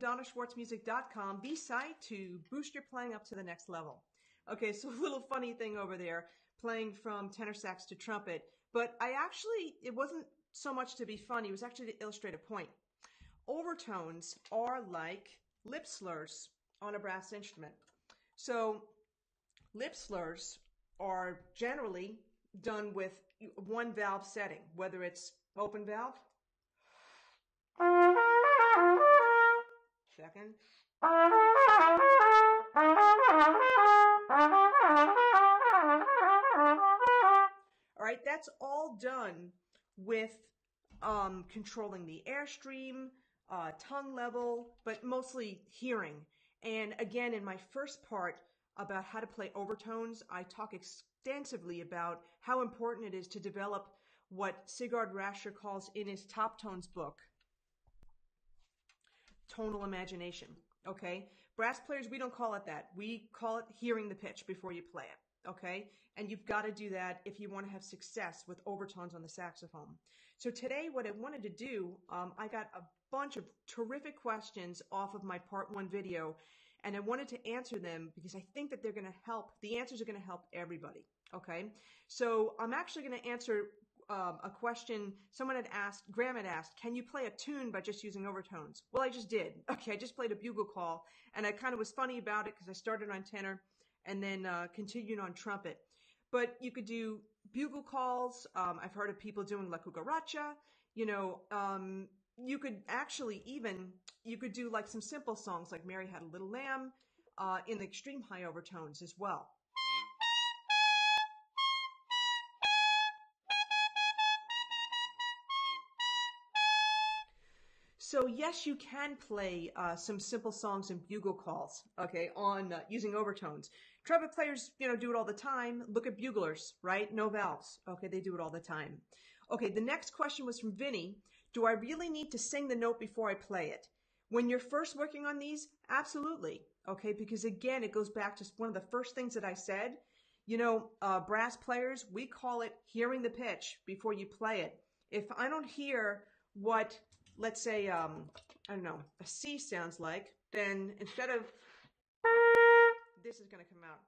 DonnaSchwartzMusic.com, the site to boost your playing up to the next level. Okay, so a little funny thing over there, playing from tenor sax to trumpet, but it wasn't so much to be funny, it was actually to illustrate a point. Overtones are like lip slurs on a brass instrument. So lip slurs are generally done with one valve setting, whether it's open valve, second, all right, that's all done with controlling the airstream, tongue level, but mostly hearing. And again, in my first part about how to play overtones, I talk extensively about how important it is to develop what Sigurd Raschèr calls in his Top Tones book, tonal imagination. Okay, brass players, we don't call it that. We call it hearing the pitch before you play it. Okay, and you've got to do that if you want to have success with overtones on the saxophone. So today, what I wanted to do, I got a bunch of terrific questions off of my part one video, and I wanted to answer them because I think that they're going to help. The answers are going to help everybody. Okay, so I'm actually going to answer a question someone had asked. Graham had asked, can you play a tune by just using overtones? Well, I just did. Okay, I just played a bugle call, and I kind of was funny about it because I started on tenor and then continued on trumpet. But you could do bugle calls. I've heard of people doing La Cucaracha. You know, you could actually even, you could do like some simple songs like Mary Had a Little Lamb in the extreme high overtones as well. So yes, you can play some simple songs and bugle calls, okay, on using overtones. Trumpet players, you know, do it all the time. Look at buglers, right? No valves. Okay, they do it all the time. Okay, the next question was from Vinny. Do I really need to sing the note before I play it? When you're first working on these, absolutely, okay, because again, it goes back to one of the first things that I said. You know, brass players, we call it hearing the pitch before you play it. If I don't hear what, let's say, I don't know, a C sounds like, then instead of this is going to come out.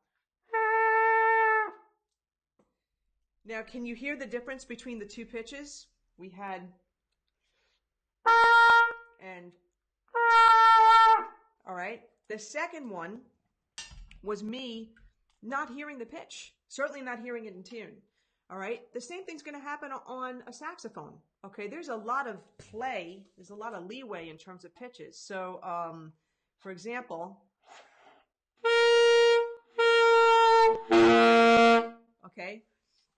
Now, can you hear the difference between the two pitches? We had and, all right. The second one was me not hearing the pitch, certainly not hearing it in tune. All right. The same thing's going to happen on a saxophone. Okay, there's a lot of play, there's a lot of leeway in terms of pitches. So, for example, okay,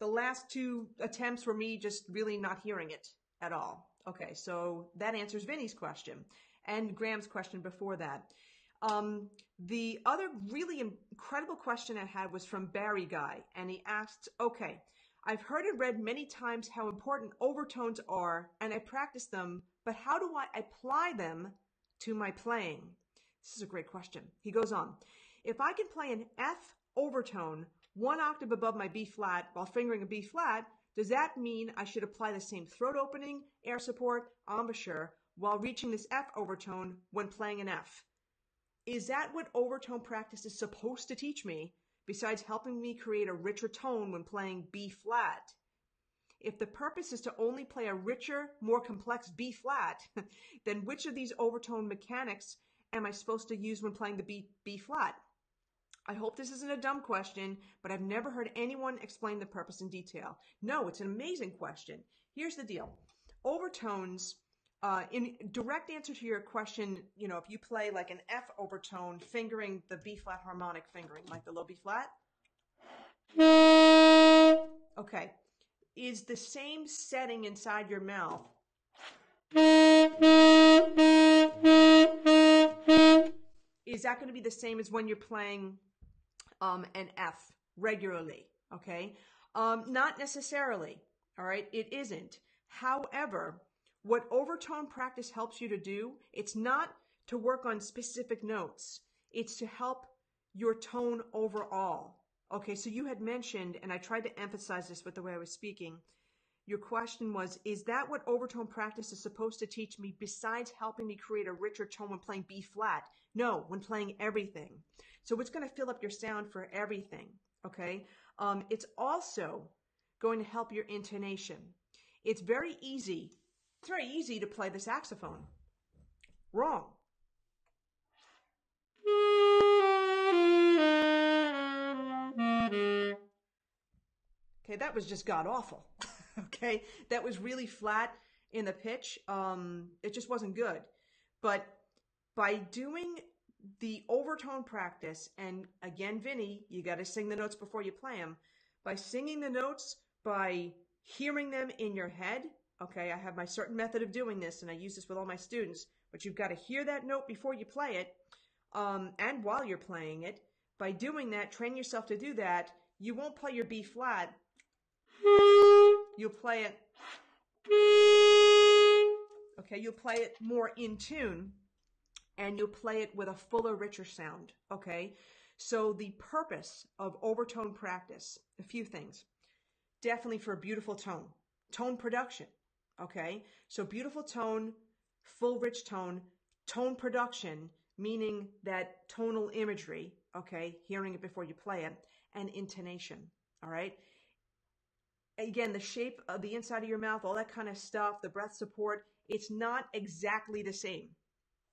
the last two attempts were me just really not hearing it at all. Okay, so that answers Vinny's question and Graham's question before that. The other really incredible question I had was from Barry Guy, and he asked, okay, I've heard and read many times how important overtones are, and I practice them, but how do I apply them to my playing? This is a great question. He goes on. If I can play an F overtone one octave above my B flat while fingering a B flat, does that mean I should apply the same throat opening, air support, embouchure while reaching this F overtone when playing an F? Is that what overtone practice is supposed to teach me? Besides helping me create a richer tone when playing B flat. If the purpose is to only play a richer, more complex B flat, then which of these overtone mechanics am I supposed to use when playing the B flat? I hope this isn't a dumb question, but I've never heard anyone explain the purpose in detail. No, it's an amazing question. Here's the deal. Overtones, in direct answer to your question, you know, if you play like an F overtone, fingering the B flat harmonic fingering, like the low B flat, okay, is the same setting inside your mouth is that going to be the same as when you're playing an F regularly? Okay, not necessarily. All right, it isn't. However, what overtone practice helps you to do, it's not to work on specific notes. It's to help your tone overall. Okay, so you had mentioned, and I tried to emphasize this with the way I was speaking, Your question was, is that what overtone practice is supposed to teach me besides helping me create a richer tone when playing B flat? No, when playing everything. So it's going to fill up your sound for everything, okay? It's also going to help your intonation. It's very easy. It's very easy to play the saxophone. Wrong. Okay, that was just god-awful. Okay, that was really flat in the pitch. It just wasn't good. But by doing the overtone practice, and again, Vinny, you got to sing the notes before you play them. By singing the notes, by hearing them in your head, okay, I have my certain method of doing this, and I use this with all my students, but you've got to hear that note before you play it, and while you're playing it. By doing that, train yourself to do that. You won't play your B flat. You'll play it, okay, you'll play it more in tune, and you'll play it with a fuller, richer sound, okay? So the purpose of overtone practice, a few things. Definitely for a beautiful tone, tone production, okay? So beautiful tone, full, rich tone, tone production, meaning that tonal imagery, okay, hearing it before you play it, and intonation, all right? Again, the shape of the inside of your mouth, all that kind of stuff, the breath support, it's not exactly the same.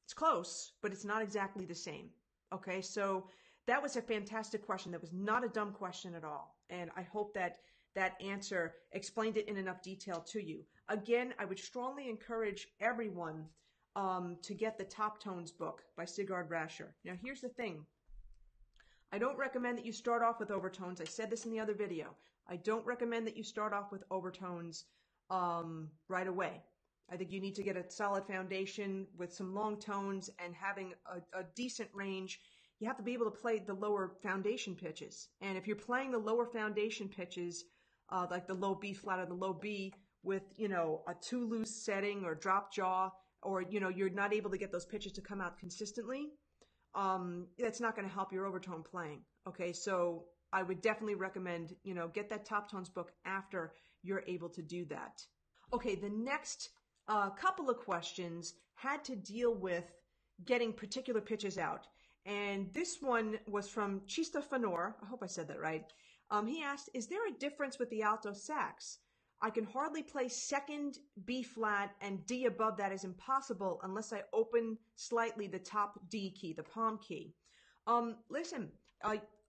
It's close, but it's not exactly the same. Okay, so that was a fantastic question. That was not a dumb question at all. And I hope that that answer explained it in enough detail to you. Again, I would strongly encourage everyone to get the Top Tones book by Sigurd Raschèr. Now, here's the thing. I don't recommend that you start off with overtones. I said this in the other video. I don't recommend that you start off with overtones right away. I think you need to get a solid foundation with some long tones and having a decent range. You have to be able to play the lower foundation pitches. And if you're playing the lower foundation pitches, like the low B flat or the low B with, you know, a too loose setting or drop jaw, or, you know, you're not able to get those pitches to come out consistently, that's not going to help your overtone playing. Okay, so I would definitely recommend, you know, get that Top Tones book after you're able to do that. Okay, the next couple of questions had to deal with getting particular pitches out. And this one was from Chista Fenor. I hope I said that right. He asked, is there a difference with the alto sax? I can hardly play second B flat, and D above that is impossible unless I open slightly the top D key, the palm key. Listen,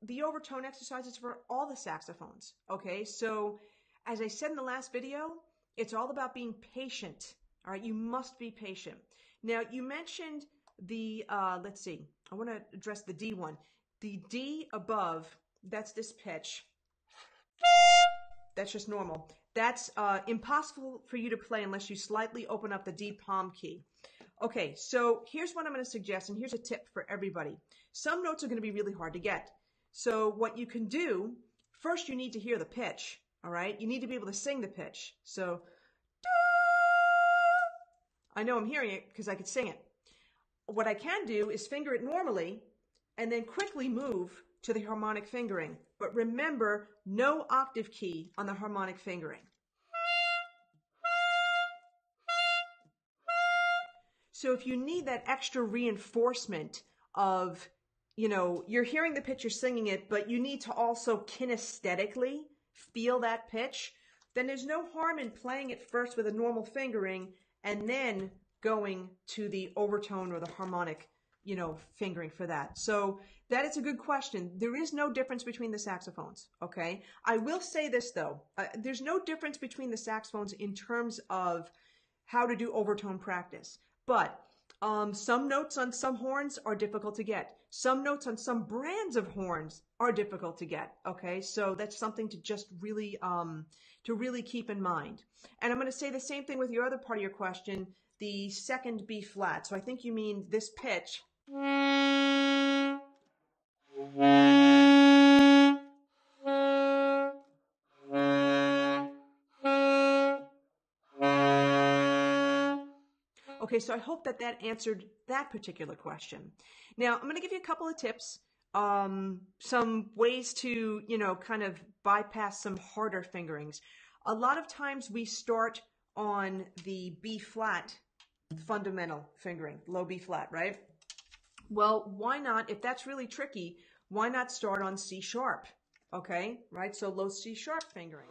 the overtone exercise is for all the saxophones, okay? So as I said in the last video, it's all about being patient, all right? You must be patient. Now, you mentioned the, let's see, I want to address the D one. The D above, that's this pitch. That's just normal. That's impossible for you to play unless you slightly open up the D palm key. Okay, so here's what I'm going to suggest, and here's a tip for everybody. Some notes are going to be really hard to get. So what you can do, first you need to hear the pitch, all right? You need to be able to sing the pitch. So, I know I'm hearing it because I could sing it. What I can do is finger it normally and then quickly move to the harmonic fingering. But remember, no octave key on the harmonic fingering. So if you need that extra reinforcement of, you know, you're hearing the pitch, you're singing it, but you need to also kinesthetically feel that pitch, then there's no harm in playing it first with a normal fingering and then going to the overtone or the harmonic, you know, fingering for that. So that is a good question. There is no difference between the saxophones, okay? I will say this, though. There's no difference between the saxophones in terms of how to do overtone practice, but some notes on some horns are difficult to get. Some notes on some brands of horns are difficult to get, okay? So that's something to just really, to really keep in mind. And I'm going to say the same thing with your other part of your question, the second B flat. So I think you mean this pitch. Okay, so I hope that that answered that particular question. Now, I'm going to give you a couple of tips, some ways to, you know, kind of bypass some harder fingerings. A lot of times we start on the B flat fundamental fingering, low B flat, right? Well, why not, if that's really tricky, why not start on C sharp? Okay, right? So low C sharp fingering.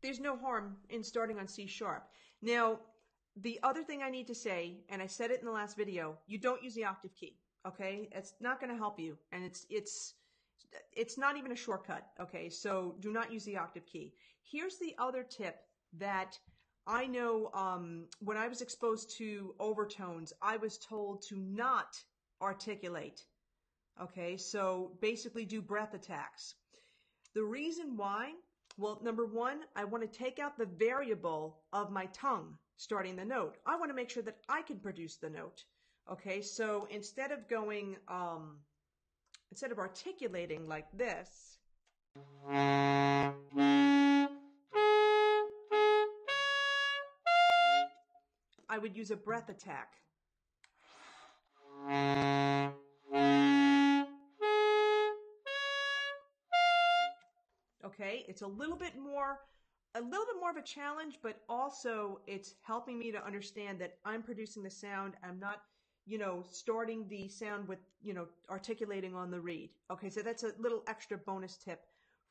There's no harm in starting on C sharp. Now, the other thing I need to say, and I said it in the last video, you don't use the octave key, okay? It's not going to help you, and it's not even a shortcut, okay? So do not use the octave key. Here's the other tip that I know when I was exposed to overtones, I was told to not articulate, okay? So basically do breath attacks. The reason why, well, number one, I want to take out the variable of my tongue starting the note. I want to make sure that I can produce the note, okay? So instead of going, instead of articulating like this, I would use a breath attack. Okay, it's a little bit more of a challenge, but also it's helping me to understand that I'm producing the sound. I'm not, you know, starting the sound with, you know, articulating on the reed. Okay, so that's a little extra bonus tip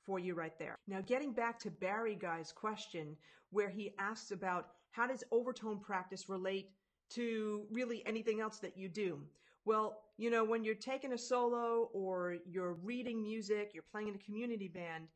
for you right there. Now, getting back to Barry Guy's question, where he asks about how does overtone practice relate to really anything else that you do? Well, you know, when you're taking a solo or you're reading music, you're playing in a community band,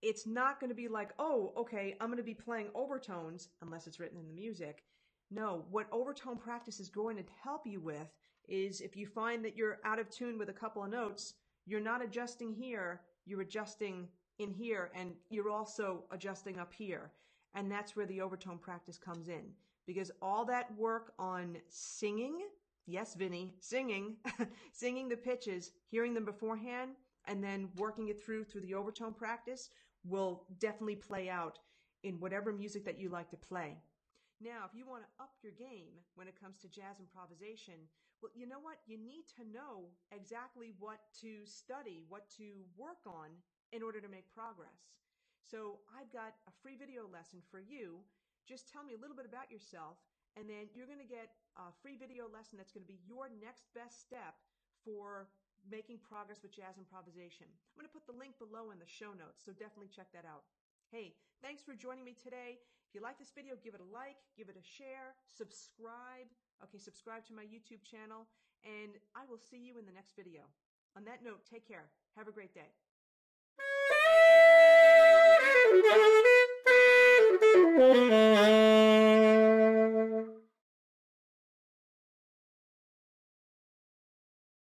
it's not going to be like, oh, okay, I'm going to be playing overtones, unless it's written in the music. No, what overtone practice is going to help you with is if you find that you're out of tune with a couple of notes, you're not adjusting here, you're adjusting in here, and you're also adjusting up here. And that's where the overtone practice comes in, because all that work on singing, yes, Vinny, singing, singing the pitches, hearing them beforehand, and then working it through the overtone practice will definitely play out in whatever music that you like to play. Now, if you want to up your game when it comes to jazz improvisation, well, you know what? You need to know exactly what to study, what to work on in order to make progress. So I've got a free video lesson for you. Just tell me a little bit about yourself, and then you're going to get a free video lesson that's going to be your next best step for making progress with jazz improvisation. I'm going to put the link below in the show notes, so definitely check that out. Hey, thanks for joining me today. If you like this video, give it a like, give it a share, subscribe. Okay, subscribe to my YouTube channel, and I will see you in the next video. On that note, take care. Have a great day.